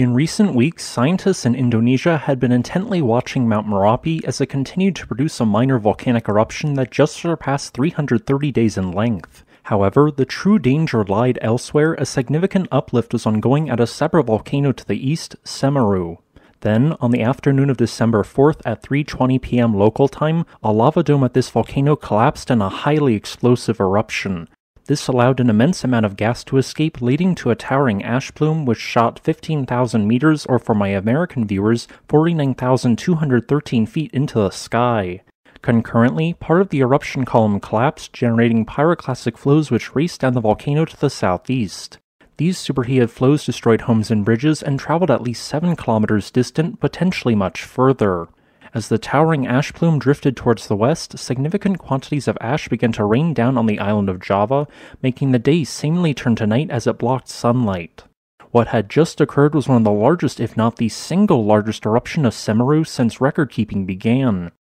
In recent weeks, scientists in Indonesia had been intently watching Mount Merapi as it continued to produce a minor volcanic eruption that just surpassed 330 days in length. However, the true danger lied elsewhere, as significant uplift was ongoing at a separate volcano to the east, Semeru. Then, on the afternoon of December 4th at 3:20 p.m. local time, a lava dome at this volcano collapsed in a highly explosive eruption. This allowed an immense amount of gas to escape, leading to a towering ash plume which shot 15,000 meters, or for my American viewers, 49,213 feet into the sky. Concurrently, part of the eruption column collapsed, generating pyroclastic flows which raced down the volcano to the southeast. These superheated flows destroyed homes and bridges and traveled at least 7 kilometers distant, potentially much further. As the towering ash plume drifted towards the west, significant quantities of ash began to rain down on the island of Java, making the day seemingly turn to night as it blocked sunlight. What had just occurred was one of the largest, if not the single largest, eruption of Semeru since record-keeping began.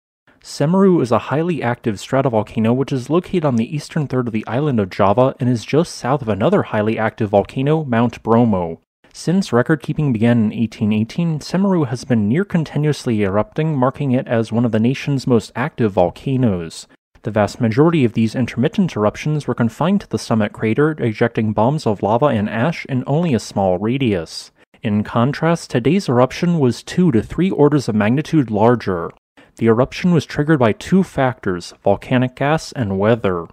Semeru is a highly active stratovolcano which is located on the eastern third of the island of Java and is just south of another highly active volcano, Mount Bromo. Since record-keeping began in 1818, Semeru has been near-continuously erupting, marking it as one of the nation's most active volcanoes. The vast majority of these intermittent eruptions were confined to the summit crater, ejecting bombs of lava and ash in only a small radius. In contrast, today's eruption was 2 to 3 orders of magnitude larger. The eruption was triggered by 2 factors: volcanic gas and weather.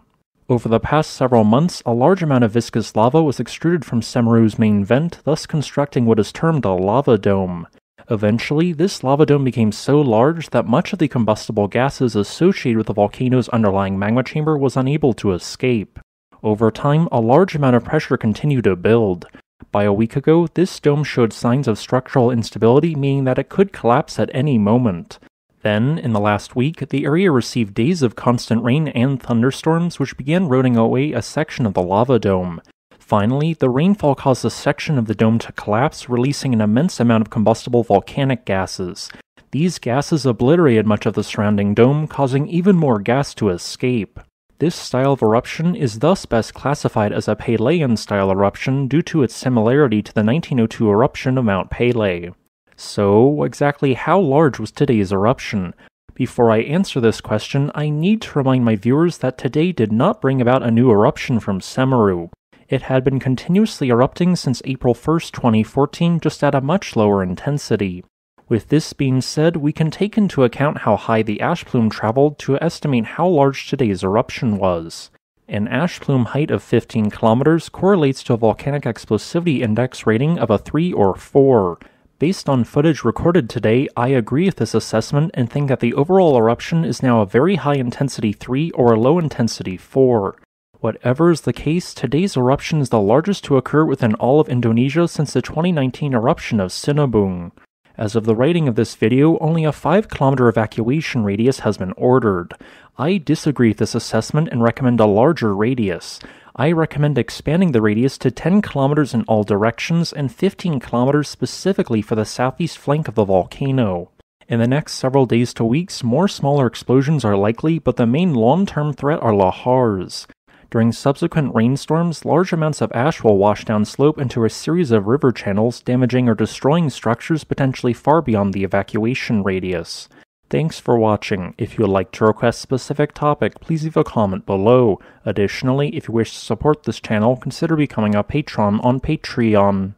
Over the past several months, a large amount of viscous lava was extruded from Semeru's main vent, thus constructing what is termed a lava dome. Eventually, this lava dome became so large that much of the combustible gases associated with the volcano's underlying magma chamber was unable to escape. Over time, a large amount of pressure continued to build. By a week ago, this dome showed signs of structural instability, meaning that it could collapse at any moment. Then, in the last week, the area received days of constant rain and thunderstorms, which began eroding away a section of the lava dome. Finally, the rainfall caused a section of the dome to collapse, releasing an immense amount of combustible volcanic gases. These gases obliterated much of the surrounding dome, causing even more gas to escape. This style of eruption is thus best classified as a Peleian style eruption due to its similarity to the 1902 eruption of Mount Pelé. So, exactly how large was today's eruption? Before I answer this question, I need to remind my viewers that today did not bring about a new eruption from Semeru. It had been continuously erupting since April 1st, 2014, just at a much lower intensity. With this being said, we can take into account how high the ash plume traveled to estimate how large today's eruption was. An ash plume height of 15 kilometers correlates to a volcanic explosivity index rating of a 3 or 4. Based on footage recorded today, I agree with this assessment and think that the overall eruption is now a very high intensity 3 or a low intensity 4. Whatever is the case, today's eruption is the largest to occur within all of Indonesia since the 2019 eruption of Sinabung. As of the writing of this video, only a 5-kilometer evacuation radius has been ordered. I disagree with this assessment and recommend a larger radius. I recommend expanding the radius to 10 kilometers in all directions and 15 kilometers specifically for the southeast flank of the volcano. In the next several days to weeks, more smaller explosions are likely, but the main long-term threat are lahars. During subsequent rainstorms, large amounts of ash will wash down slope into a series of river channels, damaging or destroying structures potentially far beyond the evacuation radius. Thanks for watching. If you would like to request a specific topic, please leave a comment below. Additionally, if you wish to support this channel, consider becoming a patron on Patreon.